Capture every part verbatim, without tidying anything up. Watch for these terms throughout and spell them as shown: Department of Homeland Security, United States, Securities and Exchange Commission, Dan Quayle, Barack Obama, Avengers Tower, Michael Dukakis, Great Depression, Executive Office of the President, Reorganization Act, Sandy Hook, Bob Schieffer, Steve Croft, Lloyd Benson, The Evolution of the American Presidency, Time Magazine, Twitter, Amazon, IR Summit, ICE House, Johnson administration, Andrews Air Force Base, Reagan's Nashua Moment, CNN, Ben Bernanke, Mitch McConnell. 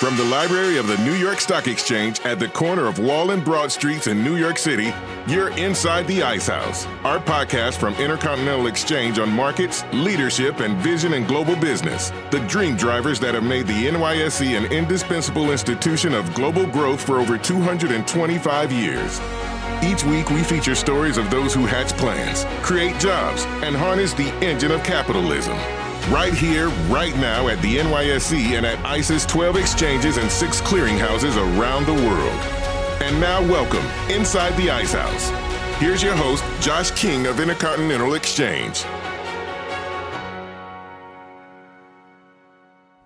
From the library of the New York Stock Exchange at the corner of Wall and Broad Streets in New York City, you're Inside the Ice House, our podcast from Intercontinental Exchange on markets, leadership, and vision in global business, the dream drivers that have made the N Y S E an indispensable institution of global growth for over two hundred twenty-five years. Each week, we feature stories of those who hatch plans, create jobs, and harness the engine of capitalism. Right here, right now at the N Y S E and at ICE's twelve exchanges and six clearinghouses around the world. And now, welcome Inside the Ice House. Here's your host, Josh King of Intercontinental Exchange.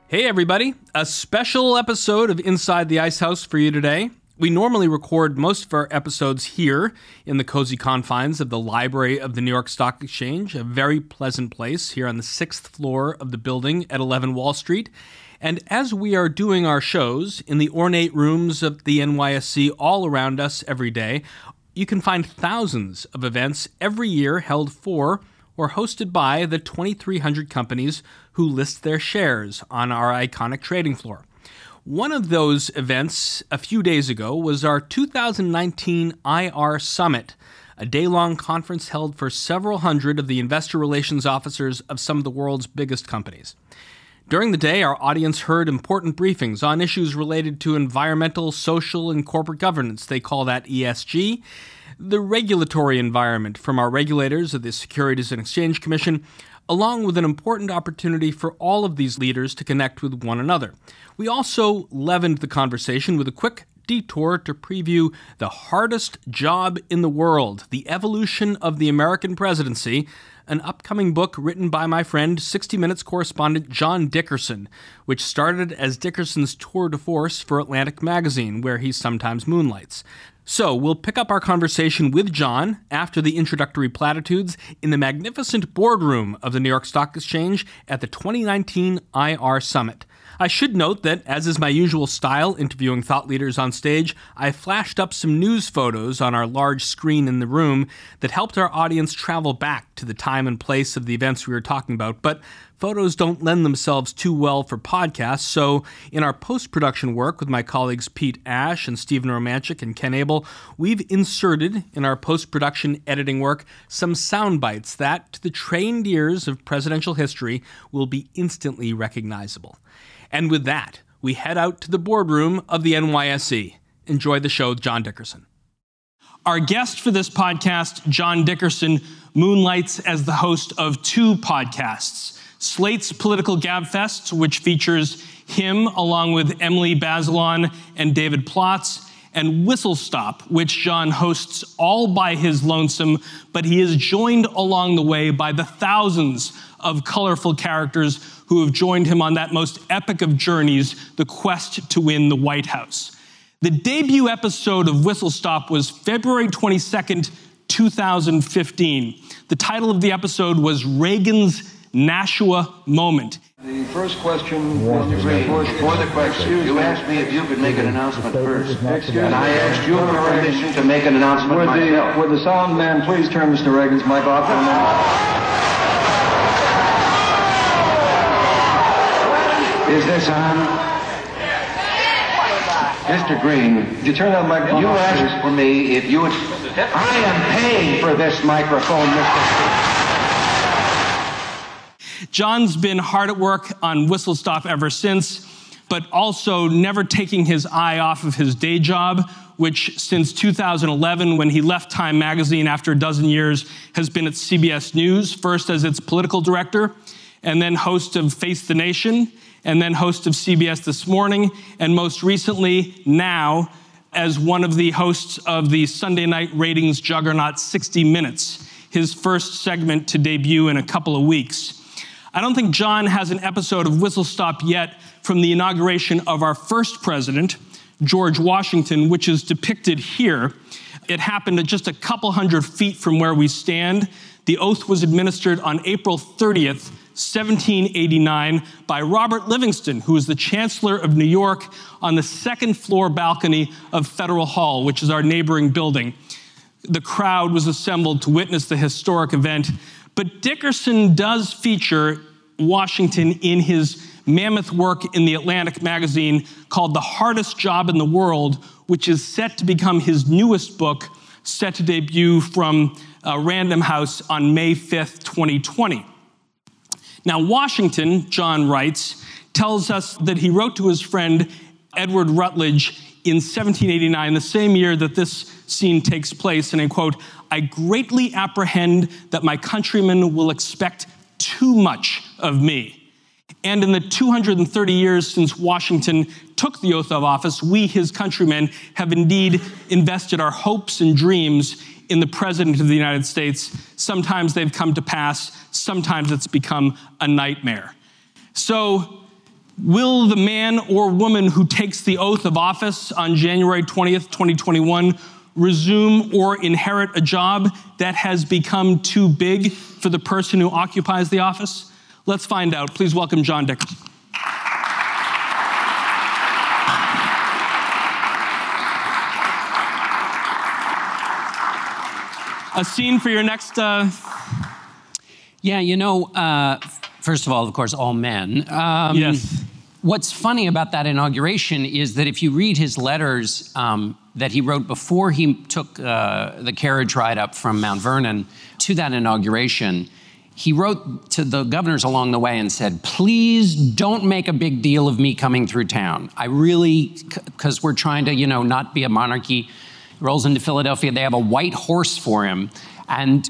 Hey, everybody. A special episode of Inside the Ice House for you today. We normally record most of our episodes here in the cozy confines of the library of the New York Stock Exchange, a very pleasant place here on the sixth floor of the building at eleven Wall Street. And as we are doing our shows in the ornate rooms of the N Y S E all around us every day, you can find thousands of events every year held for or hosted by the twenty-three hundred companies who list their shares on our iconic trading floor. One of those events a few days ago was our two thousand nineteen I R Summit, a day-long conference held for several hundred of the investor relations officers of some of the world's biggest companies. During the day, our audience heard important briefings on issues related to environmental, social, and corporate governance. They call that E S G. The regulatory environment from our regulators of the Securities and Exchange Commission, along with an important opportunity for all of these leaders to connect with one another. We also leavened the conversation with a quick detour to preview the hardest job in the world, The Evolution of the American Presidency, an upcoming book written by my friend, sixty minutes correspondent John Dickerson, which started as Dickerson's tour de force for Atlantic Magazine, where he sometimes moonlights. So we'll pick up our conversation with John after the introductory platitudes in the magnificent boardroom of the New York Stock Exchange at the twenty nineteen I R Summit. I should note that, as is my usual style interviewing thought leaders on stage, I flashed up some news photos on our large screen in the room that helped our audience travel back to the time and place of the events we were talking about, but photos don't lend themselves too well for podcasts, so in our post-production work with my colleagues Pete Ash and Stephen Romanchik and Ken Abel, we've inserted in our post-production editing work some sound bites that, to the trained ears of presidential history, will be instantly recognizable. And with that, we head out to the boardroom of the N Y S E. Enjoy the show with John Dickerson. Our guest for this podcast, John Dickerson, moonlights as the host of two podcasts. Slate's Political Gabfest, which features him along with Emily Bazelon and David Plotz, and Whistlestop, which John hosts all by his lonesome, but he is joined along the way by the thousands of colorful characters who have joined him on that most epic of journeys, the quest to win the White House. The debut episode of Whistlestop was February twenty-second, two thousand fifteen. The title of the episode was Reagan's Nashua Moment. The first question, Mister Bush, for the question, you asked me if you could make an announcement first, and I asked you for permission to make an announcement would myself. The, would the sound man please turn Mister Reagan's mic off for a minute? Is this on? Mister Green, did you turn that microphone? You asked for me if you would... I am paying for this microphone, Mister Green. John's been hard at work on Whistlestop ever since, but also never taking his eye off of his day job, which since two thousand eleven, when he left Time Magazine after a dozen years, has been at C B S News, first as its political director, and then host of Face the Nation, and then host of C B S This Morning, and most recently, now, as one of the hosts of the Sunday night ratings juggernaut sixty minutes, his first segment to debut in a couple of weeks. I don't think John has an episode of Whistlestop yet from the inauguration of our first president, George Washington, which is depicted here. It happened at just a couple hundred feet from where we stand. The oath was administered on April thirtieth, seventeen eighty-nine, by Robert Livingston, who was the Chancellor of New York, on the second floor balcony of Federal Hall, which is our neighboring building. The crowd was assembled to witness the historic event. But Dickerson does feature Washington in his mammoth work in the Atlantic Magazine called The Hardest Job in the World, which is set to become his newest book, set to debut from uh, Random House on May fifth, twenty twenty. Now, Washington, John writes, tells us that he wrote to his friend Edward Rutledge in seventeen eighty-nine, the same year that this scene takes place, and I quote, "I greatly apprehend that my countrymen will expect too much of me. And in the two hundred thirty years since Washington took the oath of office, we, his countrymen, have indeed invested our hopes and dreams in the President of the United States. Sometimes they've come to pass, sometimes it's become a nightmare." So, will the man or woman who takes the oath of office on January twentieth, twenty twenty-one, resume or inherit a job that has become too big for the person who occupies the office? Let's find out. Please welcome John Dickerson. A scene for your next... Uh... Yeah, you know, uh, first of all, of course, all men. Um, yes. What's funny about that inauguration is that if you read his letters um, that he wrote before he took uh, the carriage ride up from Mount Vernon to that inauguration, he wrote to the governors along the way and said, please don't make a big deal of me coming through town. I really, because we're trying to, you know, not be a monarchy. He rolls into Philadelphia, they have a white horse for him. And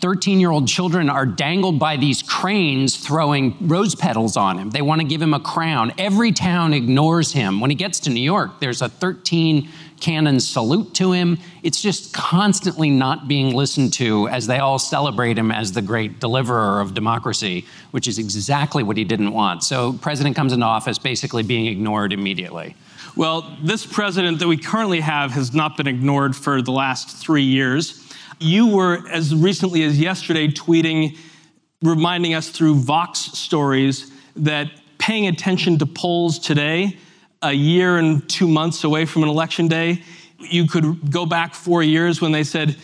thirteen-year-old children are dangled by these cranes throwing rose petals on him. They want to give him a crown. Every town ignores him. When he gets to New York, there's a thirteen cannon salute to him. It's just constantly not being listened to as they all celebrate him as the great deliverer of democracy, which is exactly what he didn't want. So president comes into office basically being ignored immediately. Well, this president that we currently have has not been ignored for the last three years. You were, as recently as yesterday, tweeting, reminding us through Vox stories that paying attention to polls today, a year and two months away from an election day, you could go back four years when they said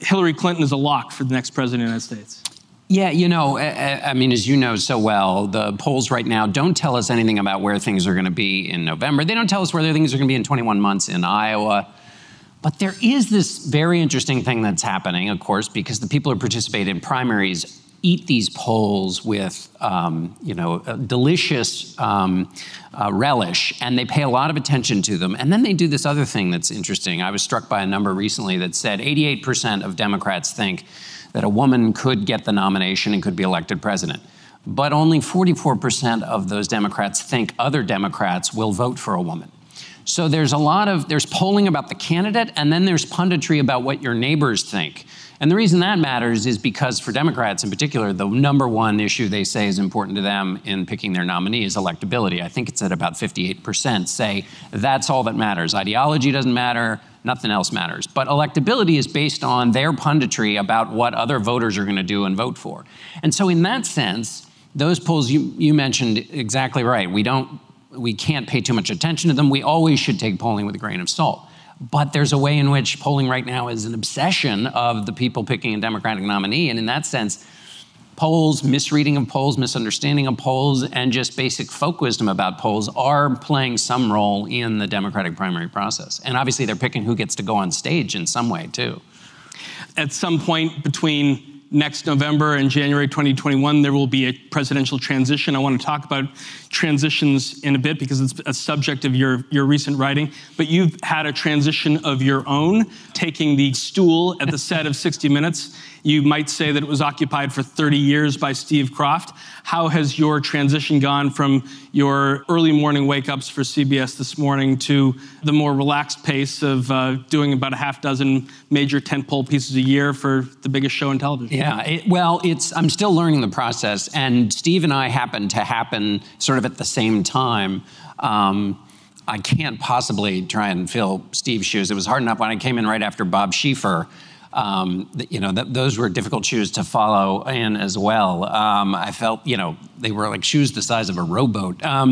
Hillary Clinton is a lock for the next president of the United States. Yeah, you know, I mean, as you know so well, the polls right now don't tell us anything about where things are going to be in November. They don't tell us where things are going to be in twenty-one months in Iowa. But there is this very interesting thing that's happening, of course, because the people who participate in primaries eat these polls with, um, you know, a delicious um, uh, relish, and they pay a lot of attention to them. And then they do this other thing that's interesting. I was struck by a number recently that said eighty-eight percent of Democrats think that a woman could get the nomination and could be elected president. But only forty-four percent of those Democrats think other Democrats will vote for a woman. So there's a lot of, there's polling about the candidate, and then there's punditry about what your neighbors think. And the reason that matters is because for Democrats in particular, the number one issue they say is important to them in picking their nominee is electability. I think it's at about fifty-eight percent say that's all that matters. Ideology doesn't matter, nothing else matters. But electability is based on their punditry about what other voters are going to do and vote for. And so in that sense, those polls you, you mentioned exactly right. We don't We can't pay too much attention to them. We always should take polling with a grain of salt. But there's a way in which polling right now is an obsession of the people picking a Democratic nominee. And in that sense, polls, misreading of polls, misunderstanding of polls, and just basic folk wisdom about polls are playing some role in the Democratic primary process. And obviously, they're picking who gets to go on stage in some way, too. At some point between next November and January twenty twenty-one, there will be a presidential transition. I want to talk about transitions in a bit because it's a subject of your, your recent writing. But you've had a transition of your own, taking the stool at the set of sixty minutes. You might say that it was occupied for thirty years by Steve Croft. How has your transition gone from your early morning wake-ups for C B S This Morning to the more relaxed pace of uh, doing about a half dozen major tentpole pieces a year for the biggest show on television? Yeah, it, well, it's I'm still learning the process, and Steve and I happen to happen sort of at the same time. Um, I can't possibly try and fill Steve's shoes. It was hard enough when I came in right after Bob Schieffer. Um, you know, th those were difficult shoes to follow in as well. Um, I felt, you know, they were like shoes the size of a rowboat. Um,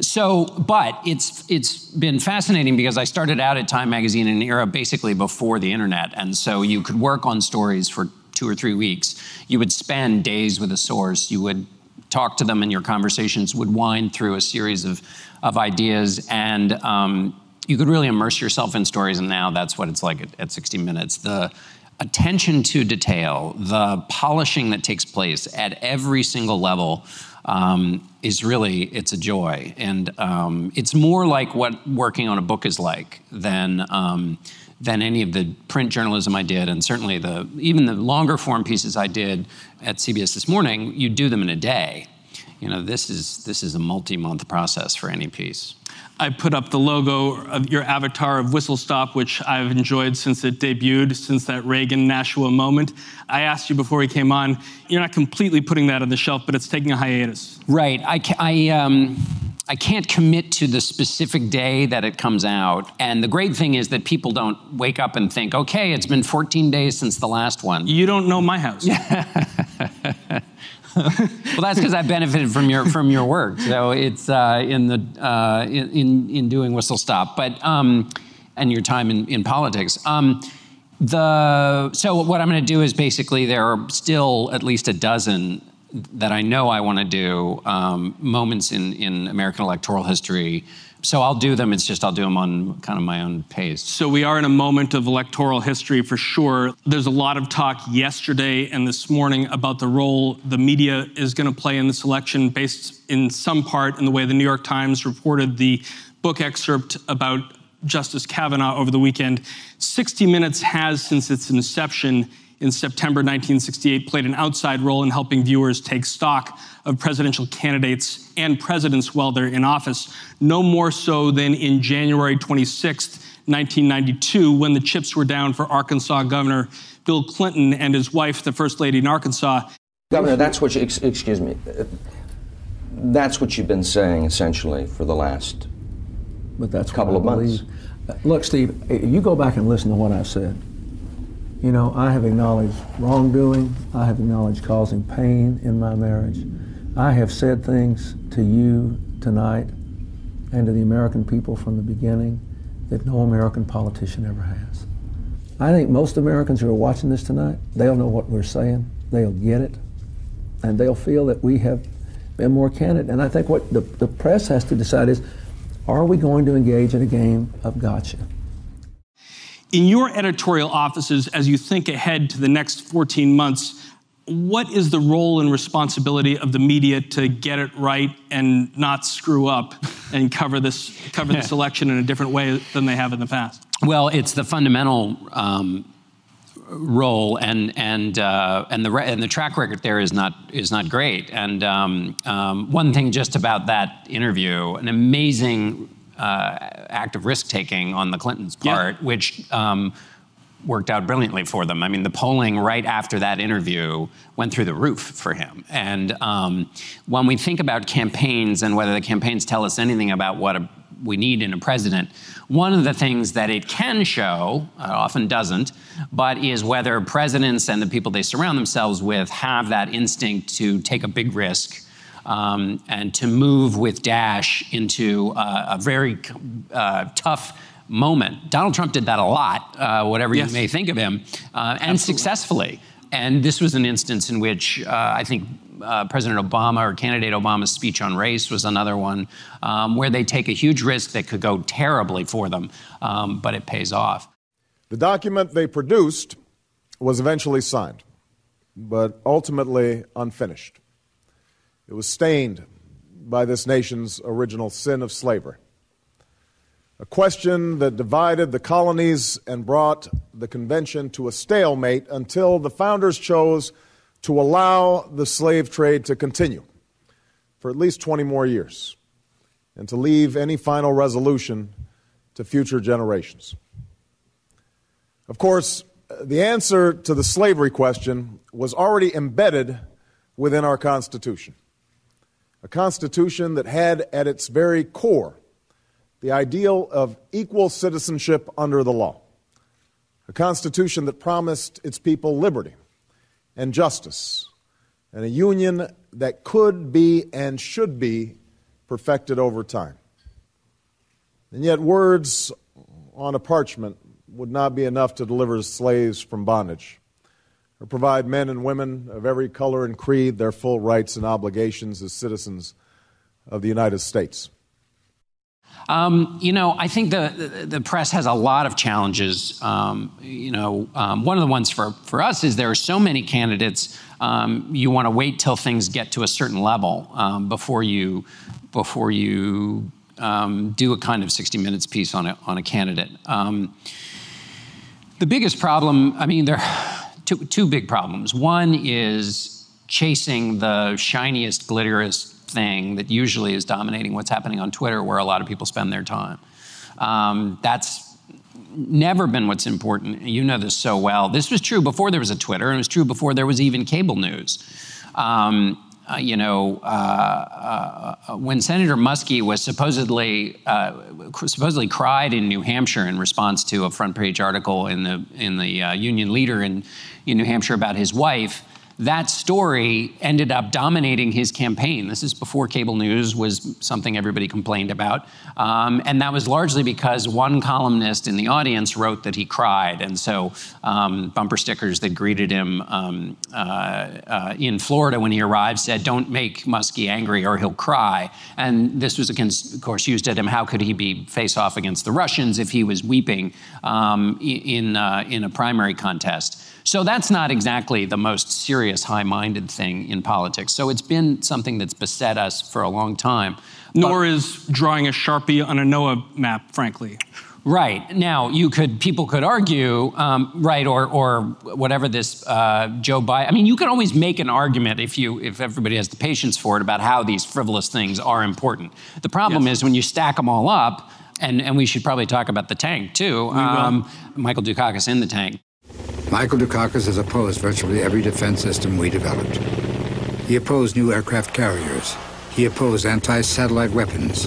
so, but it's it's been fascinating because I started out at Time Magazine in an era basically before the internet, and so you could work on stories for two or three weeks. You would spend days with a source. You would talked to them in your conversations would wind through a series of, of ideas, and um, you could really immerse yourself in stories, and now that's what it's like at, at sixty minutes. The attention to detail, the polishing that takes place at every single level um, is really, it's a joy. And um, it's more like what working on a book is like than, um, than any of the print journalism I did, and certainly the even the longer form pieces I did at C B S This Morning, you do them in a day. You know, this is, this is a multi-month process for any piece. I put up the logo of your avatar of Whistlestop, which I've enjoyed since it debuted, since that Reagan's Nashua moment. I asked you before he came on, you're not completely putting that on the shelf, but it's taking a hiatus. Right. I, I, um, I can't commit to the specific day that it comes out. And the great thing is that people don't wake up and think, okay, it's been fourteen days since the last one. You don't know my house. Well, that's because I benefited from your from your work. So it's uh, in the uh, in in doing Whistlestop, but um, and your time in in politics. Um, the so what I'm going to do is basically there are still at least a dozen that I know I want to do um, moments in in American electoral history. So I'll do them. It's just I'll do them on kind of my own pace. So we are in a moment of electoral history for sure. There's a lot of talk yesterday and this morning about the role the media is going to play in this election, based in some part in the way the New York Times reported the book excerpt about Justice Kavanaugh over the weekend. sixty minutes has, since its inception in September nineteen sixty-eight, played an outside role in helping viewers take stock of presidential candidates and presidents while they're in office, no more so than in January twenty-sixth, nineteen ninety-two, when the chips were down for Arkansas Governor Bill Clinton and his wife, the first lady in Arkansas. Governor, that's what you, ex excuse me, that's what you've been saying essentially for the last but that's couple of months. Look, Steve, you go back and listen to what I said. You know, I have acknowledged wrongdoing. I have acknowledged causing pain in my marriage. I have said things to you tonight and to the American people from the beginning that no American politician ever has. I think most Americans who are watching this tonight, they'll know what we're saying. They'll get it. And they'll feel that we have been more candid. And I think what the, the press has to decide is, are we going to engage in a game of gotcha? In your editorial offices, as you think ahead to the next fourteen months, what is the role and responsibility of the media to get it right and not screw up and cover this, cover this election in a different way than they have in the past? Well, it's the fundamental um, role, and and uh, and the re and the track record there is not is not great. And um, um, one thing just about that interview, an amazing Uh, act of risk-taking on the Clintons' part, yeah. which um, worked out brilliantly for them. I mean, the polling right after that interview went through the roof for him. And um, when we think about campaigns and whether the campaigns tell us anything about what a, we need in a president, one of the things that it can show, uh, often doesn't, but is whether presidents and the people they surround themselves with have that instinct to take a big risk Um, and to move with dash into uh, a very uh, tough moment. Donald Trump did that a lot, uh, whatever yes. you may think of him, uh, and Absolutely. successfully. And this was an instance in which uh, I think uh, President Obama or candidate Obama's speech on race was another one um, where they take a huge risk that could go terribly for them, um, but it pays off. The document they produced was eventually signed, but ultimately unfinished. It was stained by this nation's original sin of slavery, a question that divided the colonies and brought the convention to a stalemate until the founders chose to allow the slave trade to continue for at least twenty more years and to leave any final resolution to future generations. Of course, the answer to the slavery question was already embedded within our Constitution. A Constitution that had at its very core the ideal of equal citizenship under the law, a Constitution that promised its people liberty and justice, and a union that could be and should be perfected over time. And yet words on a parchment would not be enough to deliver slaves from bondage or provide men and women of every color and creed their full rights and obligations as citizens of the United States? Um, you know, I think the, the, the press has a lot of challenges. Um, you know, um, one of the ones for, for us is there are so many candidates. Um, you want to wait till things get to a certain level um, before you before you um, do a kind of sixty minutes piece on a, on a candidate. Um, the biggest problem, I mean, there are two, two big problems. One is chasing the shiniest, glitteriest thing that usually is dominating what's happening on Twitter, where a lot of people spend their time. Um, that's never been what's important. You know this so well. This was true before there was a Twitter, and it was true before there was even cable news. Um, uh, you know, uh, uh, when Senator Muskie was supposedly uh, supposedly cried in New Hampshire in response to a front page article in the in the uh, Union Leader in, in New Hampshire about his wife. That story ended up dominating his campaign. This is before cable news was something everybody complained about. Um, and that was largely because one columnist in the audience wrote that he cried. And so um, bumper stickers that greeted him um, uh, uh, in Florida when he arrived said, "Don't make Muskie angry or he'll cry." And this was, of course, used at him. How could he be face off against the Russians if he was weeping um, in, uh, in a primary contest? So that's not exactly the most serious, high-minded thing in politics. So it's been something that's beset us for a long time. Nor but, is drawing a Sharpie on a NOAA map, frankly. Right. Now, you could, people could argue, um, right, or or whatever this uh, Joe Biden, I mean, you can always make an argument if you if everybody has the patience for it about how these frivolous things are important. The problem yes. is when you stack them all up, and, and we should probably talk about the tank, too. Um, Michael Dukakis in the tank. Michael Dukakis has opposed virtually every defense system we developed. He opposed new aircraft carriers. He opposed anti-satellite weapons.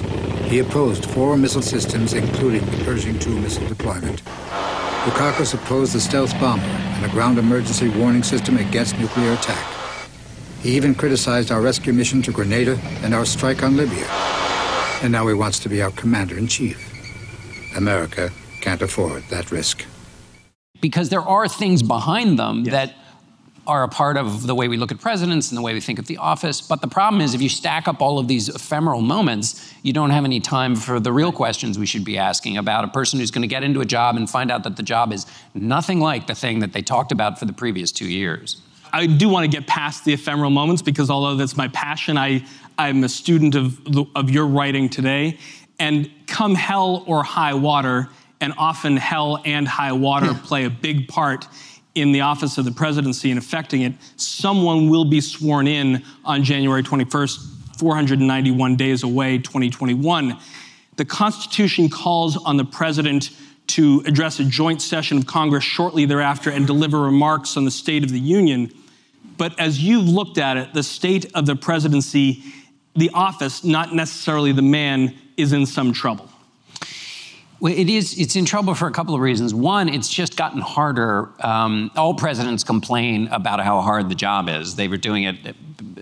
He opposed four missile systems, including the Pershing two missile deployment. Dukakis opposed the stealth bomber and the ground emergency warning system against nuclear attack. He even criticized our rescue mission to Grenada and our strike on Libya. And now he wants to be our commander-in-chief. America can't afford that risk. Because there are things behind them yes. that are a part of the way we look at presidents and the way we think of the office. But the problem is if you stack up all of these ephemeral moments, you don't have any time for the real questions we should be asking about a person who's going to get into a job and find out that the job is nothing like the thing that they talked about for the previous two years. I do want to get past the ephemeral moments because although that's my passion, I, I'm a student of, of your writing today. And come hell or high water, and often hell and high water play a big part in the office of the presidency and affecting it. Someone will be sworn in on January twenty-first, four hundred ninety-one days away, twenty twenty-one. The Constitution calls on the president to address a joint session of Congress shortly thereafter and deliver remarks on the State of the Union. But as you've looked at it, the state of the presidency, the office, not necessarily the man, is in some trouble. Well, it is, it's in trouble for a couple of reasons. One, it's just gotten harder. Um, all presidents complain about how hard the job is. They were doing it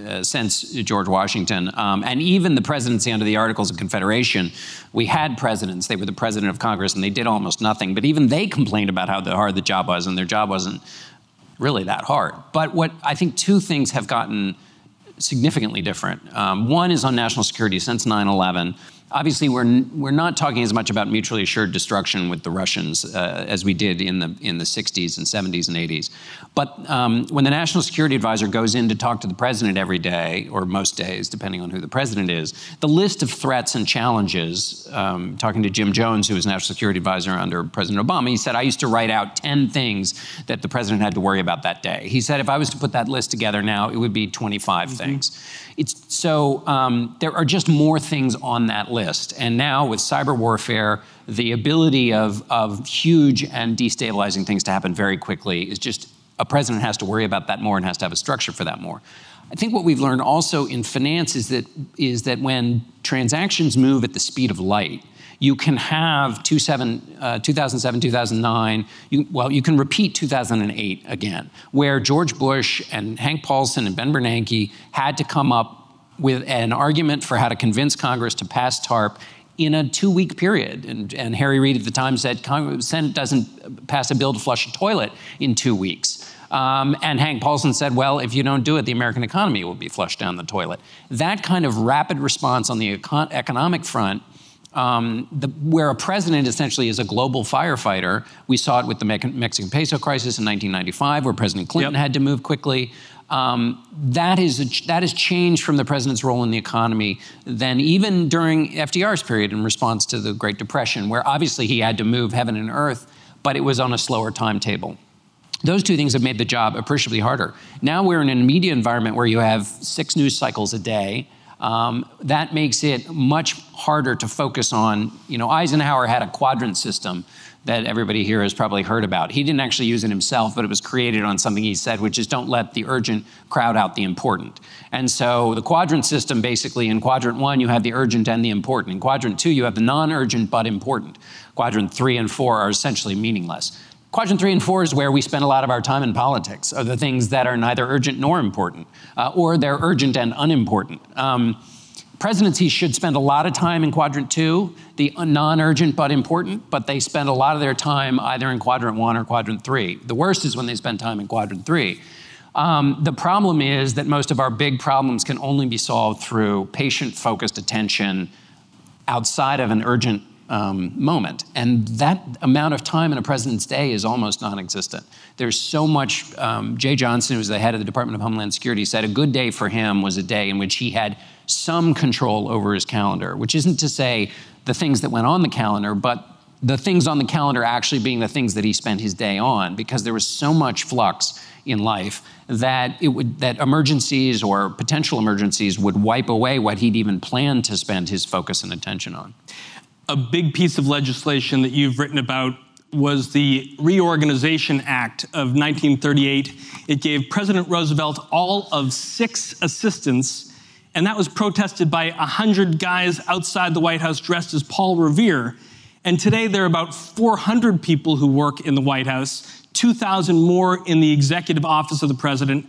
uh, since George Washington. Um, and even the presidency under the Articles of Confederation, we had presidents. They were the president of Congress and they did almost nothing. But even they complained about how hard the job was and their job wasn't really that hard. But what I think two things have gotten significantly different. Um, one is on national security since nine eleven. Obviously, we're we're not talking as much about mutually assured destruction with the Russians uh, as we did in the in the sixties and seventies and eighties. But um, when the National Security Advisor goes in to talk to the president every day, or most days, depending on who the president is, the list of threats and challenges, um, talking to Jim Jones, who was National Security Advisor under President Obama, he said, I used to write out ten things that the president had to worry about that day. He said, if I was to put that list together now, it would be twenty-five mm-hmm. things. It's, so um, there are just more things on that list. List. And now with cyber warfare, the ability of, of huge and destabilizing things to happen very quickly is just a president has to worry about that more and has to have a structure for that more. I think what we've learned also in finance is that is that when transactions move at the speed of light, you can have two thousand seven, two thousand nine, you, well, you can repeat two thousand eight again, where George Bush and Hank Paulson and Ben Bernanke had to come up with an argument for how to convince Congress to pass TARP in a two-week period. And, and Harry Reid at the time said, Congress, Senate doesn't pass a bill to flush a toilet in two weeks. Um, and Hank Paulson said, well, if you don't do it, the American economy will be flushed down the toilet. That kind of rapid response on the econ- economic front, um, the, where a president essentially is a global firefighter, we saw it with the Me- Mexican peso crisis in nineteen ninety-five, where President Clinton yep. had to move quickly. Um, that is a, that has changed from the president's role in the economy than even during F D R's period in response to the Great Depression, where obviously he had to move heaven and earth, but it was on a slower timetable. Those two things have made the job appreciably harder. Now we're in a media environment where you have six news cycles a day. Um, that makes it much harder to focus on, you know, Eisenhower had a quadrant system that everybody here has probably heard about. He didn't actually use it himself, but it was created on something he said, which is don't let the urgent crowd out the important. And so the quadrant system, basically in quadrant one, you have the urgent and the important. In quadrant two, you have the non-urgent but important. Quadrant three and four are essentially meaningless. Quadrant three and four is where we spend a lot of our time in politics, are the things that are neither urgent nor important, uh, or they're urgent and unimportant. Um, presidencies should spend a lot of time in quadrant two, the non-urgent but important, but they spend a lot of their time either in quadrant one or quadrant three. The worst is when they spend time in quadrant three. Um, the problem is that most of our big problems can only be solved through patient-focused attention outside of an urgent Um, moment. And that amount of time in a president's day is almost non-existent. There's so much, um, Jay Johnson, who was the head of the Department of Homeland Security, said a good day for him was a day in which he had some control over his calendar, which isn't to say the things that went on the calendar, but the things on the calendar actually being the things that he spent his day on, because there was so much flux in life that it would, that emergencies or potential emergencies would wipe away what he'd even planned to spend his focus and attention on. A big piece of legislation that you've written about was the Reorganization Act of nineteen thirty-eight. It gave President Roosevelt all of six assistants, and that was protested by one hundred guys outside the White House dressed as Paul Revere. And today there are about four hundred people who work in the White House, two thousand more in the executive office of the president.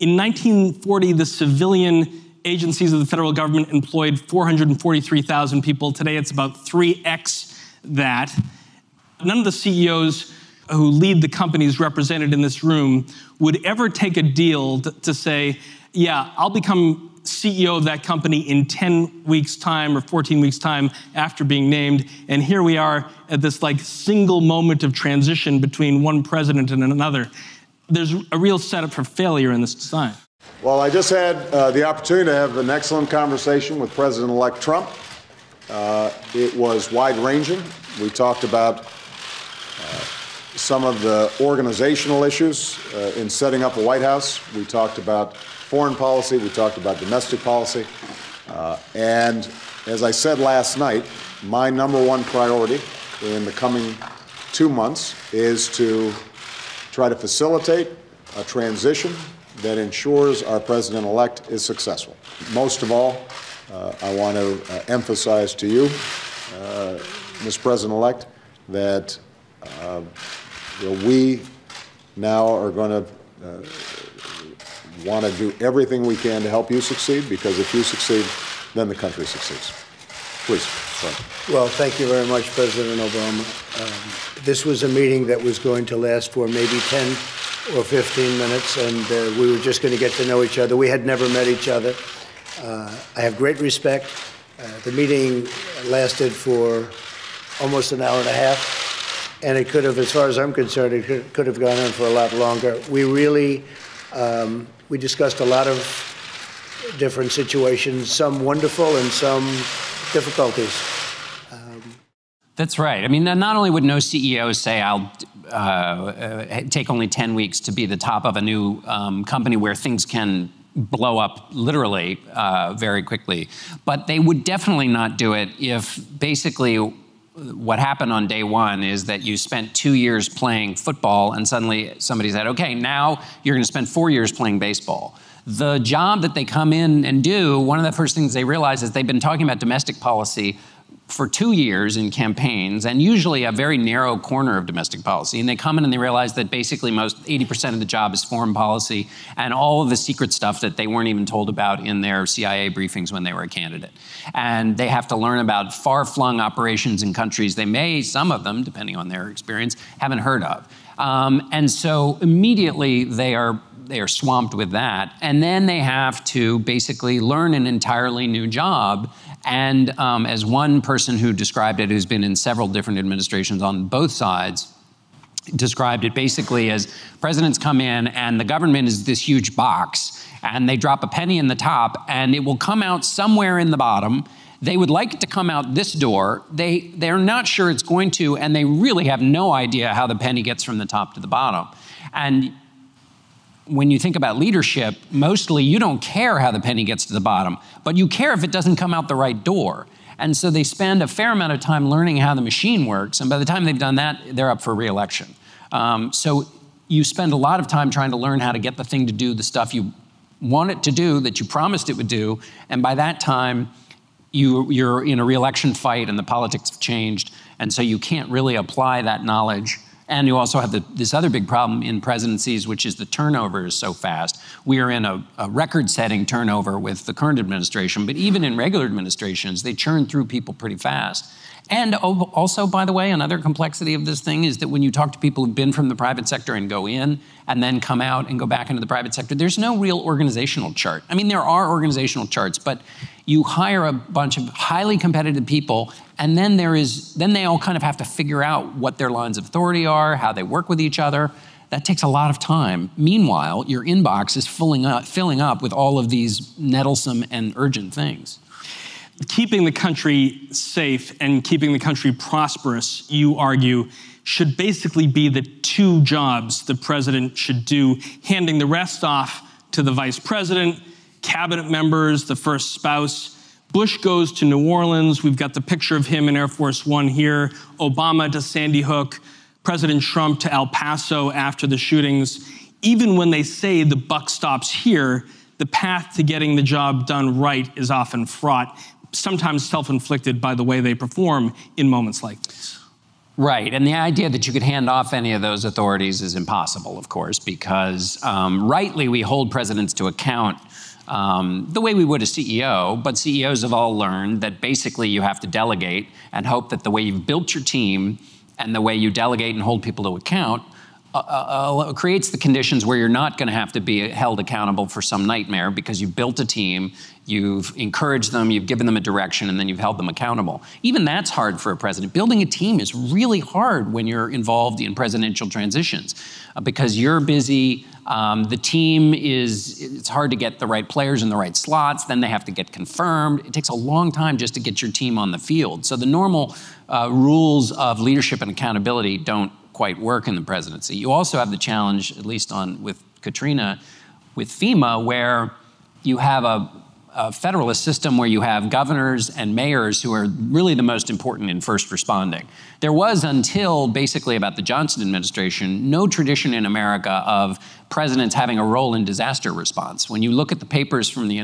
In nineteen forty, the civilian agencies of the federal government employed four hundred forty-three thousand people. Today it's about three x that. None of the C E Os who lead the companies represented in this room would ever take a deal to, to say, yeah, I'll become C E O of that company in ten weeks' time or fourteen weeks' time after being named. And here we are at this like single moment of transition between one president and another. There's a real setup for failure in this design. Well, I just had uh, the opportunity to have an excellent conversation with President-elect Trump. Uh, it was wide-ranging. We talked about uh, some of the organizational issues uh, in setting up a White House. We talked about foreign policy. We talked about domestic policy. Uh, and as I said last night, my number one priority in the coming two months is to try to facilitate a transition that ensures our president-elect is successful. Most of all, uh, I want to uh, emphasize to you, uh, Miz President-elect, that uh, you know, we now are going to uh, want to do everything we can to help you succeed, because if you succeed, then the country succeeds. Please. Sorry. Well, thank you very much, President Obama. Um, this was a meeting that was going to last for maybe ten or fifteen minutes, and uh, we were just going to get to know each other. We had never met each other. Uh, I have great respect. Uh, the meeting lasted for almost an hour and a half, and it could have, as far as I'm concerned, it could, could have gone on for a lot longer. We really, um, we discussed a lot of different situations, some wonderful and some difficulties. Um, That's right. I mean, not only would no C E O say, I'll Uh, uh, take only ten weeks to be the top of a new um, company where things can blow up literally uh, very quickly. But they would definitely not do it if basically what happened on day one is that you spent two years playing football and suddenly somebody said, okay, now you're going to spend four years playing baseball. The job that they come in and do, one of the first things they realize is they've been talking about domestic policy for two years in campaigns, and usually a very narrow corner of domestic policy. And they come in and they realize that basically most eighty percent of the job is foreign policy and all of the secret stuff that they weren't even told about in their C I A briefings when they were a candidate. And they have to learn about far-flung operations in countries they may, some of them, depending on their experience, haven't heard of. Um, and so immediately they are they are swamped with that. And then they have to basically learn an entirely new job. And um, as one person who described it, who's been in several different administrations on both sides, described it basically as presidents come in and the government is this huge box and they drop a penny in the top and it will come out somewhere in the bottom. They would like it to come out this door. They, they're not sure it's going to, and they really have no idea how the penny gets from the top to the bottom. And when you think about leadership, mostly you don't care how the penny gets to the bottom, but you care if it doesn't come out the right door. And so they spend a fair amount of time learning how the machine works, and by the time they've done that, they're up for re-election. Um, so you spend a lot of time trying to learn how to get the thing to do the stuff you want it to do, that you promised it would do, and by that time, You, you're in a re-election fight and the politics have changed, and so you can't really apply that knowledge. And you also have the, this other big problem in presidencies, which is the turnover is so fast. We are in a, a record-setting turnover with the current administration, but even in regular administrations, they churn through people pretty fast. And also, by the way, another complexity of this thing is that when you talk to people who've been from the private sector and go in and then come out and go back into the private sector, there's no real organizational chart. I mean, there are organizational charts, but you hire a bunch of highly competitive people, and then there is, then they all kind of have to figure out what their lines of authority are, how they work with each other. That takes a lot of time. Meanwhile, your inbox is filling up, filling up with all of these nettlesome and urgent things. Keeping the country safe and keeping the country prosperous, you argue, should basically be the two jobs the president should do, handing the rest off to the vice president, cabinet members, the first spouse. Bush goes to New Orleans. We've got the picture of him in Air Force One here. Obama to Sandy Hook. President Trump to El Paso after the shootings. Even when they say the buck stops here, the path to getting the job done right is often fraught, sometimes self-inflicted by the way they perform in moments like this. Right, and the idea that you could hand off any of those authorities is impossible, of course, because um, rightly we hold presidents to account um, the way we would a C E O, but C E Os have all learned that basically you have to delegate and hope that the way you've built your team and the way you delegate and hold people to account Uh, uh, creates the conditions where you're not going to have to be held accountable for some nightmare because you've built a team, you've encouraged them, you've given them a direction, and then you've held them accountable. Even that's hard for a president. Building a team is really hard when you're involved in presidential transitions uh, because you're busy. Um, the team is, it's hard to get the right players in the right slots. Then they have to get confirmed. It takes a long time just to get your team on the field. So the normal uh, rules of leadership and accountability don't quite work in the presidency. You also have the challenge, at least on with Katrina, with FEMA, where you have a, a federalist system where you have governors and mayors who are really the most important in first responding. There was, until basically about the Johnson administration, no tradition in America of presidents having a role in disaster response. When you look at the papers from the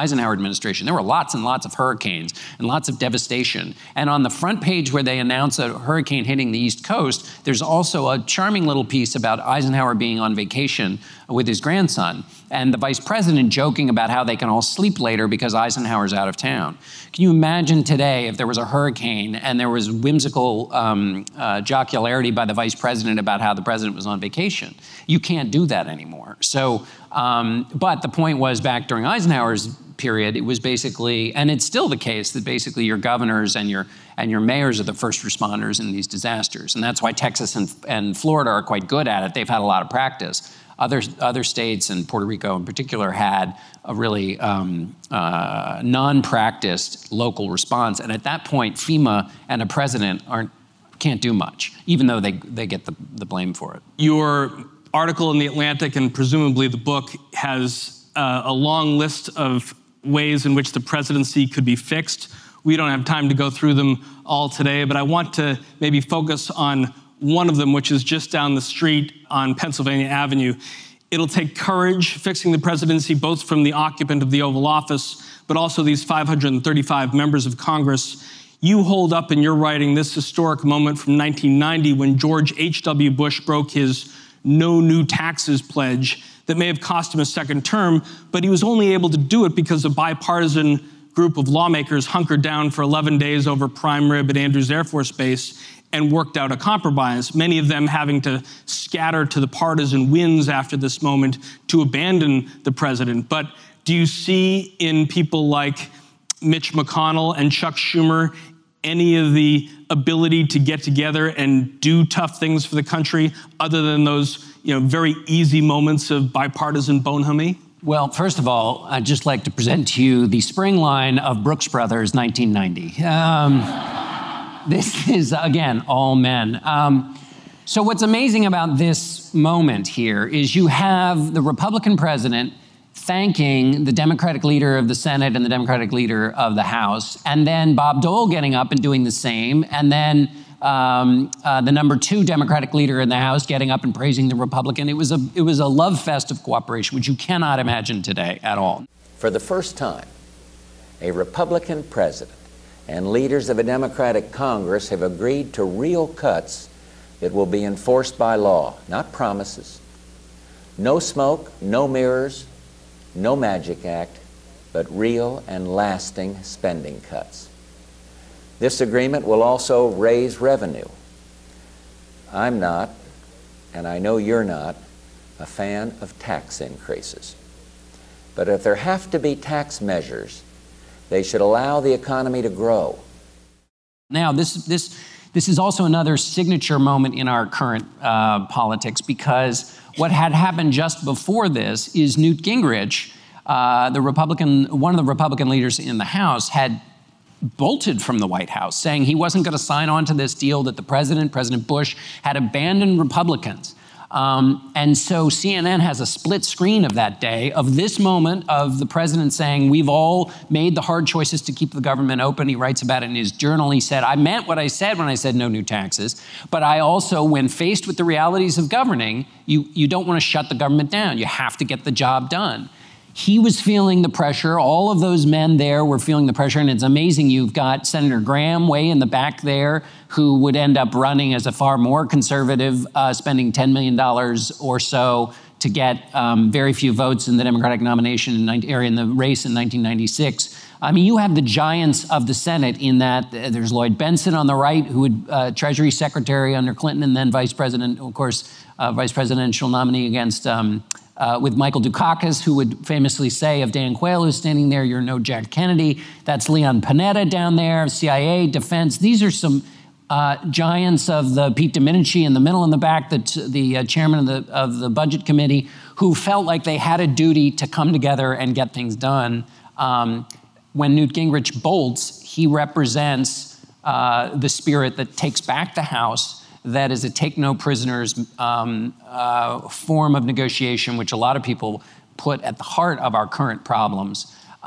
Eisenhower administration, there were lots and lots of hurricanes and lots of devastation. And on the front page where they announce a hurricane hitting the East Coast, there's also a charming little piece about Eisenhower being on vacation with his grandson and the vice president joking about how they can all sleep later because Eisenhower's out of town. Can you imagine today if there was a hurricane and there was whimsical um, uh, jocularity by the vice president about how the president was on vacation? You can't do that anymore. So, um, but the point was back during Eisenhower's period, it was basically, and it's still the case that basically your governors and your and your mayors are the first responders in these disasters. And that's why Texas and, and Florida are quite good at it. They've had a lot of practice. Other, other states, and Puerto Rico in particular, had a really um, uh, non-practiced local response. And at that point, FEMA and a president aren't, can't do much, even though they, they get the, the blame for it. Your article in The Atlantic, and presumably the book, has uh, a long list of ways in which the presidency could be fixed. We don't have time to go through them all today, but I want to maybe focus on one of them, which is just down the street on Pennsylvania Avenue. It'll take courage fixing the presidency, both from the occupant of the Oval Office, but also these five hundred thirty-five members of Congress. You hold up in your writing this historic moment from nineteen ninety when George H W Bush broke his no new taxes pledge that may have cost him a second term, but he was only able to do it because a bipartisan group of lawmakers hunkered down for eleven days over prime rib at Andrews Air Force Base and worked out a compromise, many of them having to scatter to the partisan winds after this moment to abandon the president. But do you see in people like Mitch McConnell and Chuck Schumer any of the ability to get together and do tough things for the country other than those, you know, very easy moments of bipartisan bonhomie? Well, first of all, I'd just like to present to you the spring line of Brooks Brothers, nineteen ninety. Um, this is, again, all men. Um, so what's amazing about this moment here is you have the Republican president thanking the Democratic leader of the Senate and the Democratic leader of the House, and then Bob Dole getting up and doing the same, and then Um, uh, the number two Democratic leader in the House getting up and praising the Republican. It was a it was a love fest of cooperation, which you cannot imagine today at all. For the first time, a Republican president and leaders of a Democratic Congress have agreed to real cuts that will be enforced by law, not promises. No smoke, no mirrors, no magic act, but real and lasting spending cuts. This agreement will also raise revenue. I'm not, and I know you're not, a fan of tax increases. But if there have to be tax measures, they should allow the economy to grow. Now, this, this, this is also another signature moment in our current uh, politics, because what had happened just before this is Newt Gingrich, uh, the Republican, one of the Republican leaders in the House, had bolted from the White House, saying he wasn't going to sign on to this deal that the president, President Bush, had abandoned Republicans. Um, and so C N N has a split screen of that day, of this moment of the president saying, we've all made the hard choices to keep the government open. He writes about it in his journal. He said, I meant what I said when I said no new taxes. But I also, when faced with the realities of governing, you, you don't want to shut the government down. You have to get the job done. He was feeling the pressure. All of those men there were feeling the pressure. And it's amazing. You've got Senator Graham way in the back there, who would end up running as a far more conservative, uh, spending ten million dollars or so to get um, very few votes in the Democratic nomination or in the race in nineteen ninety-six. I mean, you have the giants of the Senate in that. There's Lloyd Benson on the right, who would uh, Treasury Secretary under Clinton, and then Vice President, of course, uh, Vice Presidential nominee against um, Uh, with Michael Dukakis, who would famously say of Dan Quayle, who's standing there, you're no Jack Kennedy. That's Leon Panetta down there, C I A, defense. These are some uh, giants of the Pete Domenici in the middle and the back, the, t the uh, chairman of the, of the Budget Committee, who felt like they had a duty to come together and get things done. Um, when Newt Gingrich bolts, he represents uh, the spirit that takes back the House. That is a take no prisoners um, uh, form of negotiation, which a lot of people put at the heart of our current problems.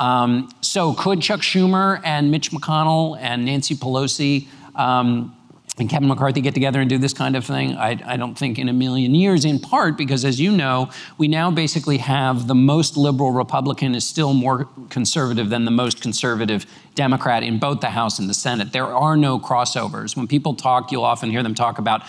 Um, so could Chuck Schumer and Mitch McConnell and Nancy Pelosi um, and Kevin McCarthy get together and do this kind of thing? I, I don't think in a million years, in part because, as you know, we now basically have the most liberal Republican is still more conservative than the most conservative Democrat in both the House and the Senate. There are no crossovers. When people talk, you'll often hear them talk about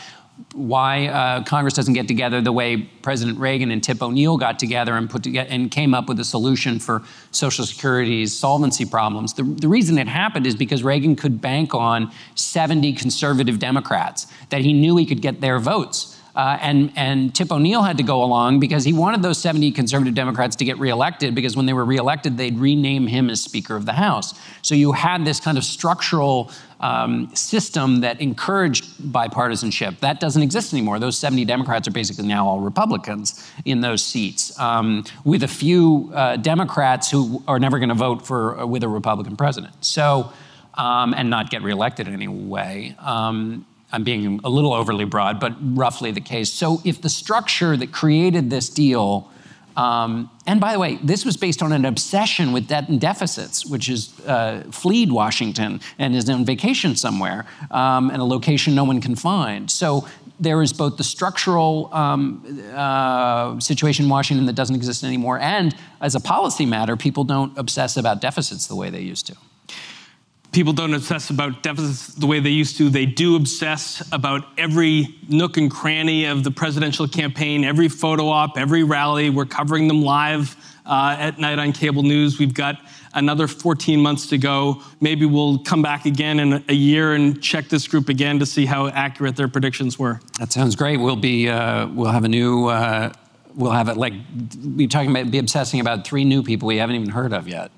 why uh, Congress doesn't get together the way President Reagan and Tip O'Neill got together and put together and came up with a solution for Social Security's solvency problems. The, the reason it happened is because Reagan could bank on seventy conservative Democrats, that he knew he could get their votes. Uh, and, and Tip O'Neill had to go along because he wanted those seventy conservative Democrats to get reelected, because when they were reelected, they'd rename him as Speaker of the House. So you had this kind of structural um, system that encouraged bipartisanship. That doesn't exist anymore. Those seventy Democrats are basically now all Republicans in those seats, um, with a few uh, Democrats who are never going to vote for uh, with a Republican president. So, um, and not get reelected in any way. Um, I'm being a little overly broad, but roughly the case. So if the structure that created this deal, um, and by the way, this was based on an obsession with debt and deficits, which has uh, fled Washington and is on vacation somewhere um, in a location no one can find. So there is both the structural um, uh, situation in Washington that doesn't exist anymore, and as a policy matter, people don't obsess about deficits the way they used to. People don't obsess about deficits the way they used to. They do obsess about every nook and cranny of the presidential campaign, every photo op, every rally. We're covering them live uh, at night on cable news. We've got another fourteen months to go. Maybe we'll come back again in a year and check this group again to see how accurate their predictions were. That sounds great. We'll be, uh, we'll have a new, uh, we'll have it like, be talking about, be obsessing about three new people we haven't even heard of yet.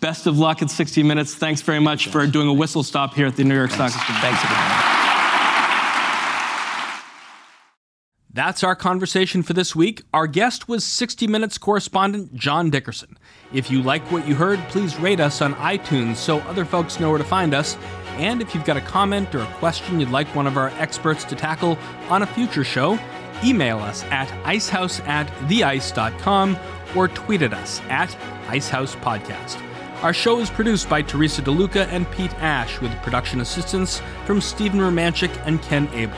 Best of luck at sixty minutes. Thanks very much Thanks. for doing a whistle stop here at the New York Thanks. Stock Exchange. Thanks again. That's our conversation for this week. Our guest was sixty minutes correspondent John Dickerson. If you like what you heard, please rate us on iTunes so other folks know where to find us. And if you've got a comment or a question you'd like one of our experts to tackle on a future show, email us at icehouse at the ice dot com or tweet at us at icehousepodcast. Our show is produced by Teresa DeLuca and Pete Ash, with production assistance from Stephen Romanchik and Ken Abel.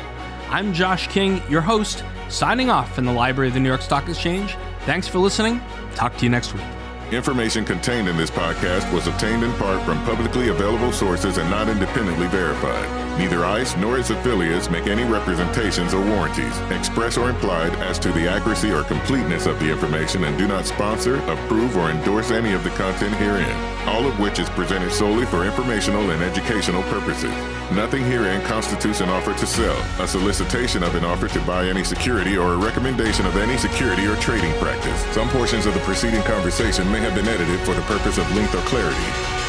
I'm Josh King, your host, signing off from the Library of the New York Stock Exchange. Thanks for listening. Talk to you next week. Information contained in this podcast was obtained in part from publicly available sources and not independently verified. Neither ICE nor its affiliates make any representations or warranties, express or implied, as to the accuracy or completeness of the information, and do not sponsor, approve, or endorse any of the content herein, all of which is presented solely for informational and educational purposes. Nothing herein constitutes an offer to sell, a solicitation of an offer to buy any security, or a recommendation of any security or trading practice. Some portions of the preceding conversation may have been edited for the purpose of length or clarity.